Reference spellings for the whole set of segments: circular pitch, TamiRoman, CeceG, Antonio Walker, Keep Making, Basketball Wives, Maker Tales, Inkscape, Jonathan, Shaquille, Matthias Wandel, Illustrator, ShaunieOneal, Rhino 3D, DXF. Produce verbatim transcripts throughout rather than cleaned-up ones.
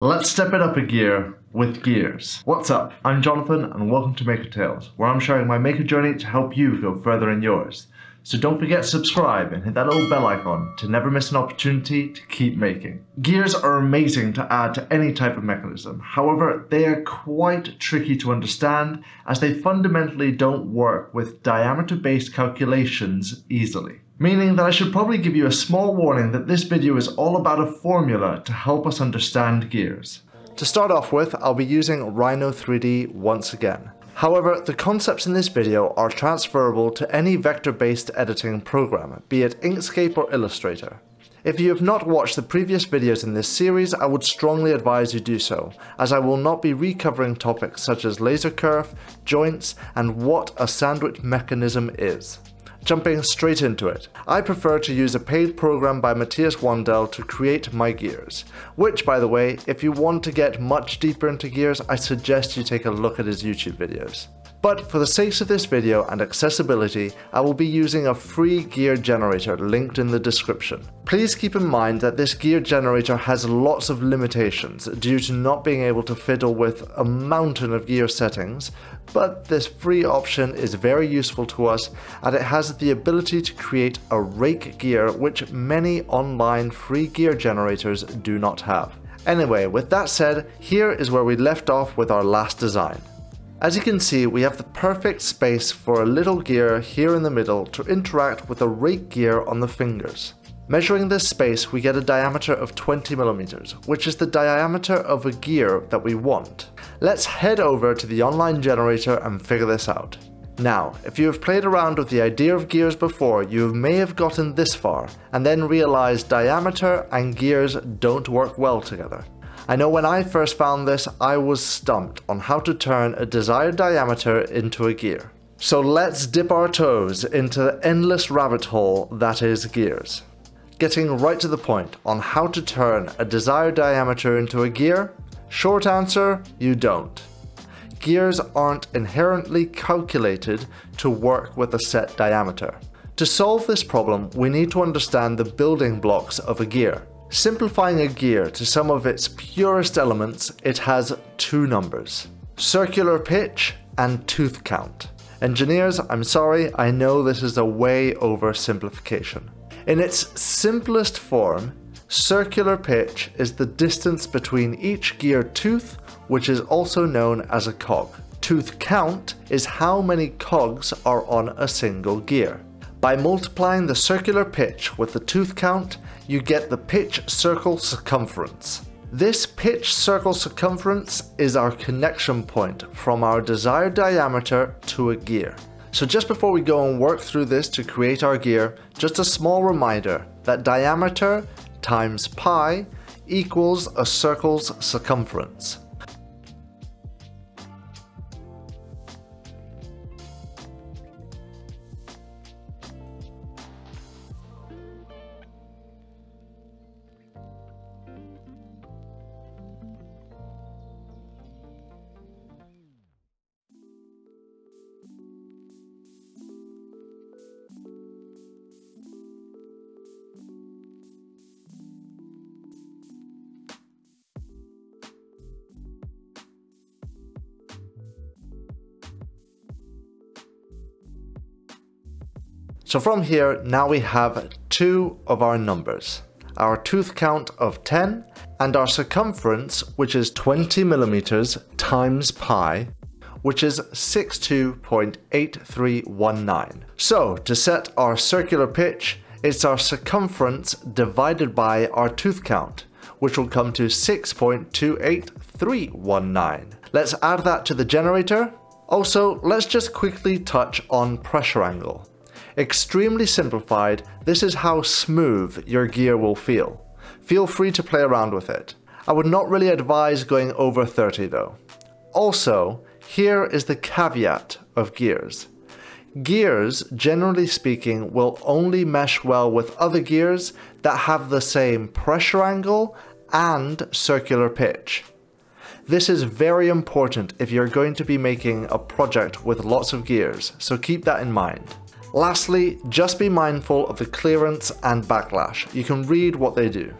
Let's step it up a gear with gears. What's up? I'm Jonathan and welcome to Maker Tales, where I'm sharing my maker journey to help you go further in yours. So don't forget to subscribe and hit that little bell icon to never miss an opportunity to keep making. Gears are amazing to add to any type of mechanism. However, they are quite tricky to understand as they fundamentally don't work with diameter-based calculations easily. Meaning that I should probably give you a small warning that this video is all about a formula to help us understand gears. To start off with, I'll be using Rhino three D once again. However, the concepts in this video are transferable to any vector-based editing program, be it Inkscape or Illustrator. If you have not watched the previous videos in this series, I would strongly advise you do so, as I will not be recovering topics such as laser curve, joints, and what a sandwich mechanism is. Jumping straight into it, I prefer to use a paid program by Matthias Wandel to create my gears, which by the way, if you want to get much deeper into gears, I suggest you take a look at his YouTube videos. But for the sakes of this video and accessibility, I will be using a free gear generator linked in the description. Please keep in mind that this gear generator has lots of limitations due to not being able to fiddle with a mountain of gear settings, but this free option is very useful to us and it has the ability to create a rake gear which many online free gear generators do not have. Anyway, with that said, here is where we left off with our last design. As you can see, we have the perfect space for a little gear here in the middle to interact with a rake gear on the fingers. Measuring this space, we get a diameter of twenty millimeters, which is the diameter of a gear that we want. Let's head over to the online generator and figure this out. Now, if you have played around with the idea of gears before, you may have gotten this far, and then realized diameter and gears don't work well together. I know when I first found this, I was stumped on how to turn a desired diameter into a gear. So let's dip our toes into the endless rabbit hole that is gears. Getting right to the point on how to turn a desired diameter into a gear? Short answer, you don't. Gears aren't inherently calculated to work with a set diameter. To solve this problem, we need to understand the building blocks of a gear. Simplifying a gear to some of its purest elements, it has two numbers: circular pitch and tooth count. Engineers, I'm sorry, I know this is a way oversimplification. In its simplest form, circular pitch is the distance between each gear tooth, which is also known as a cog. Tooth count is how many cogs are on a single gear. By multiplying the circular pitch with the tooth count, you get the pitch circle circumference. This pitch circle circumference is our connection point from our desired diameter to a gear. So just before we go and work through this to create our gear, just a small reminder that diameter times pi equals a circle's circumference. So from here, now we have two of our numbers, our tooth count of ten and our circumference, which is twenty millimeters times pi, which is sixty-two point eight three one nine. So to set our circular pitch, it's our circumference divided by our tooth count, which will come to six point two eight three one nine. Let's add that to the generator. Also, let's just quickly touch on pressure angle. Extremely simplified, this is how smooth your gear will feel. Feel free to play around with it. I would not really advise going over thirty though. Also, here is the caveat of gears. Gears, generally speaking, will only mesh well with other gears that have the same pressure angle and circular pitch. This is very important if you're going to be making a project with lots of gears, so keep that in mind. Lastly, just be mindful of the clearance and backlash. You can read what they do.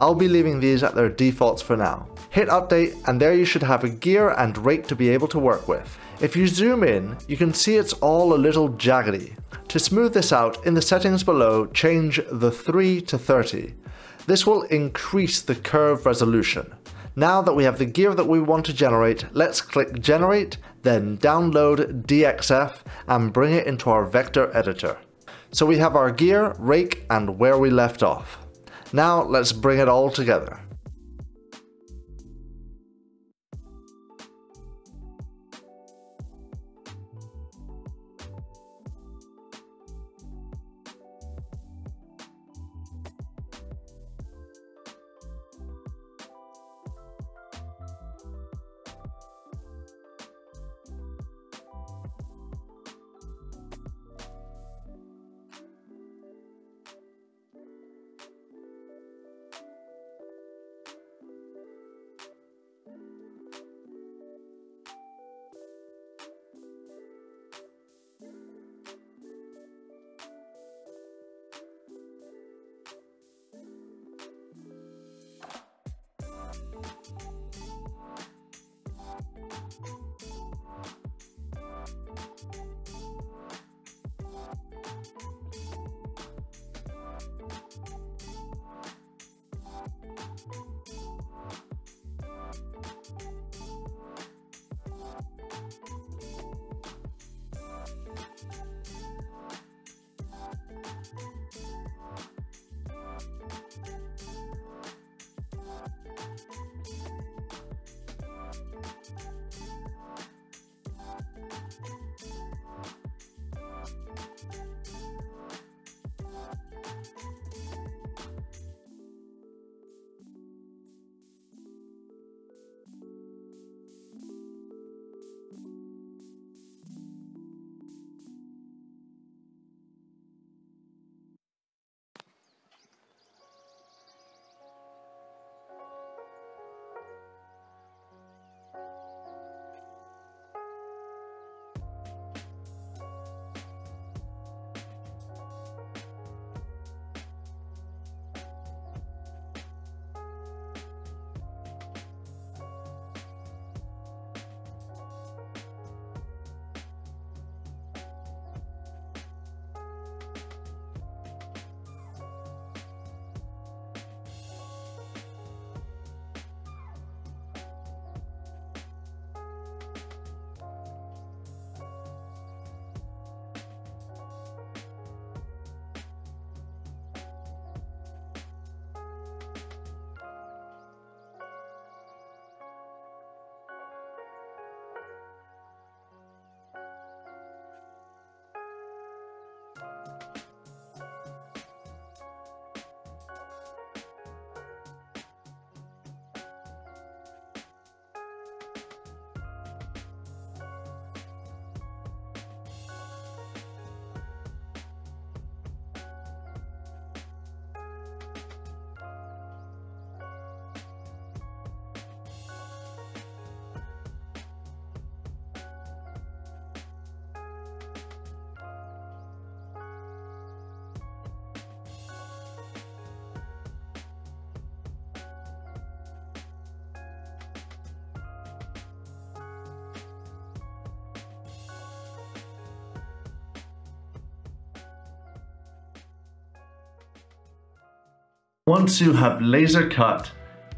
I'll be leaving these at their defaults for now. hit update, and there you should have a gear and rake to be able to work with. If you zoom in, you can see it's all a little jaggedy. To smooth this out, in the settings below, change the three to thirty. This will increase the curve resolution. Now that we have the gear that we want to generate, let's click Generate, then Download D X F and bring it into our vector editor. So we have our gear, rake, and where we left off. Now let's bring it all together. Once you have laser cut,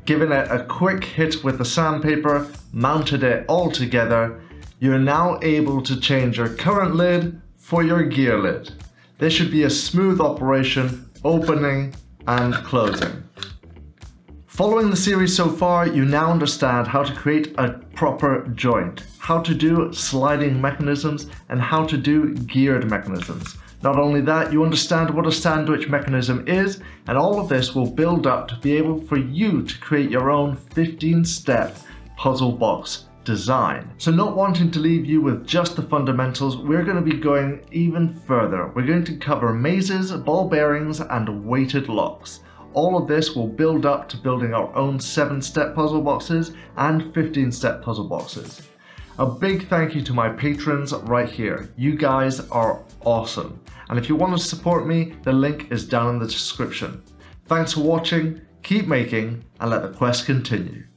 given it a quick hit with the sandpaper, mounted it all together, you're now able to change your current lid for your gear lid. This should be a smooth operation, opening and closing. Following the series so far, you now understand how to create a proper joint, how to do sliding mechanisms, and how to do geared mechanisms. Not only that, you understand what a sandwich mechanism is, and all of this will build up to be able for you to create your own fifteen step puzzle box design. So not wanting to leave you with just the fundamentals, we're going to be going even further. We're going to cover mazes, ball bearings, and weighted locks. All of this will build up to building our own seven step puzzle boxes and fifteen step puzzle boxes. A big thank you to my patrons right here. You guys are awesome. And if you want to support me, the link is down in the description. Thanks for watching, keep making, and let the quest continue.